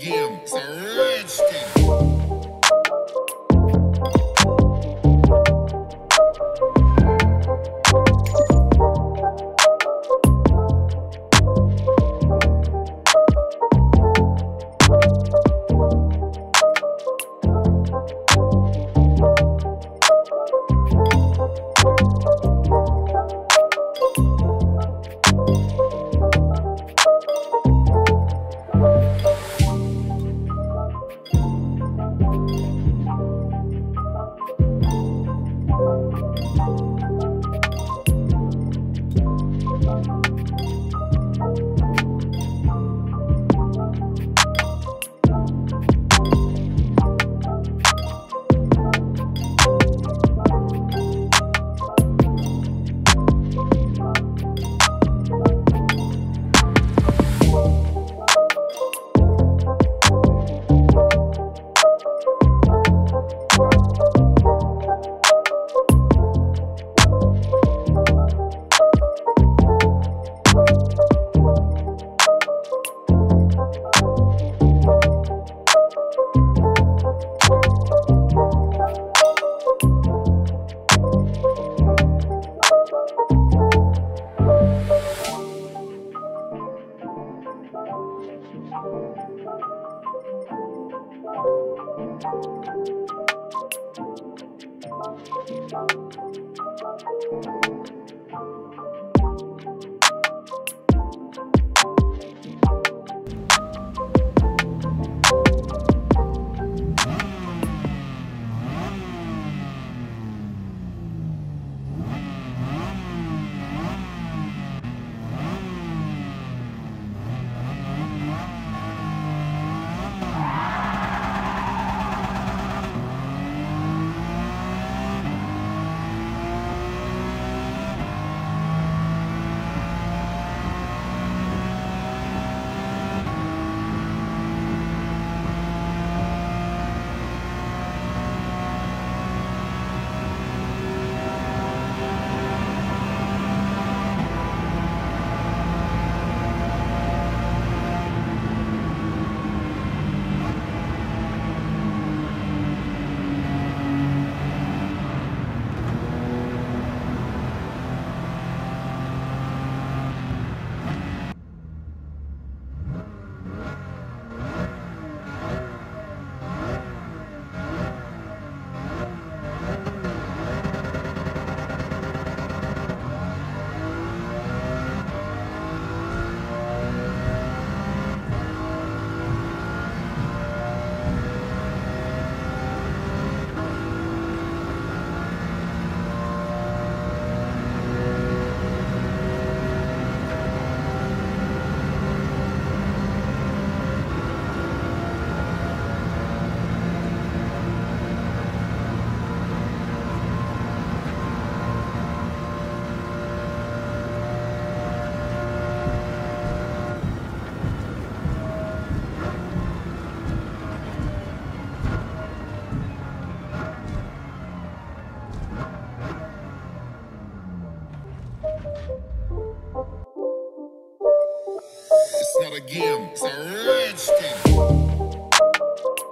game. It's a rich thing. It's not a game, it's a rich thing.